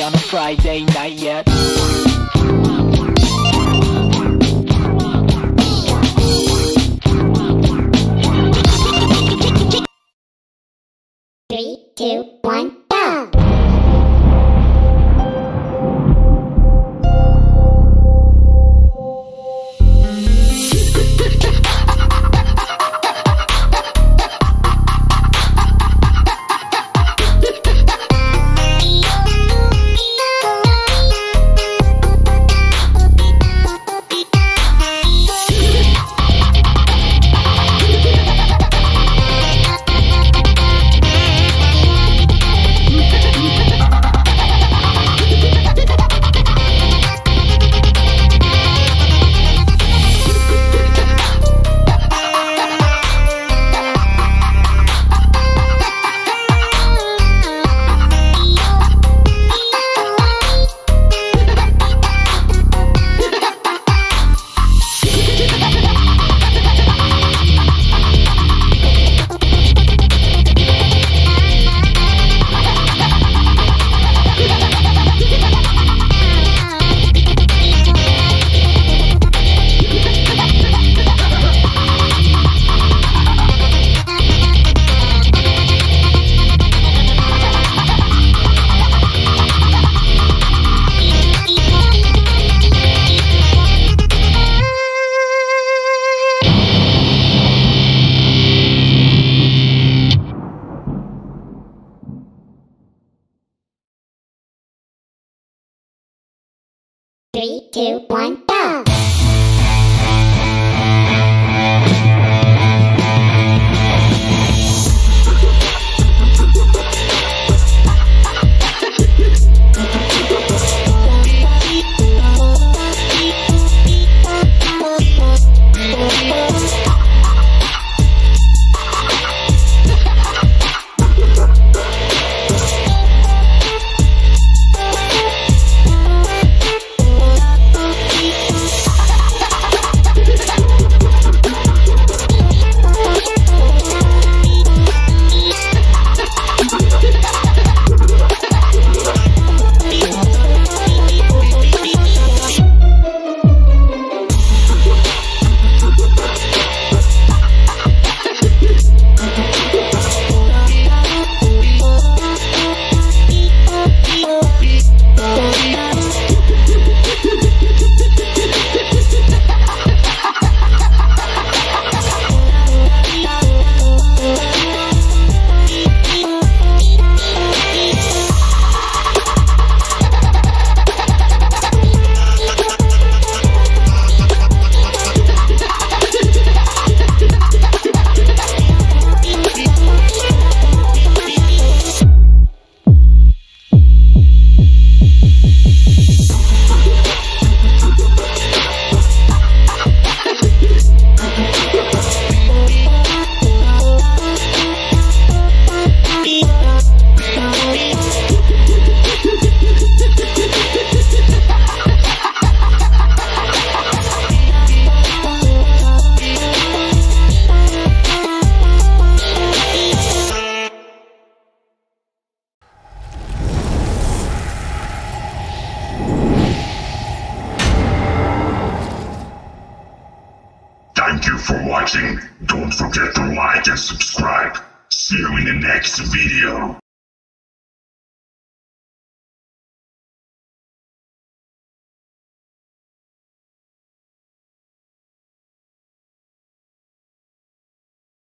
me on a Friday night yet. Three, two, one, go! Three, two, one, go! Thank you for watching. Don't forget to like and subscribe. See you in the next video.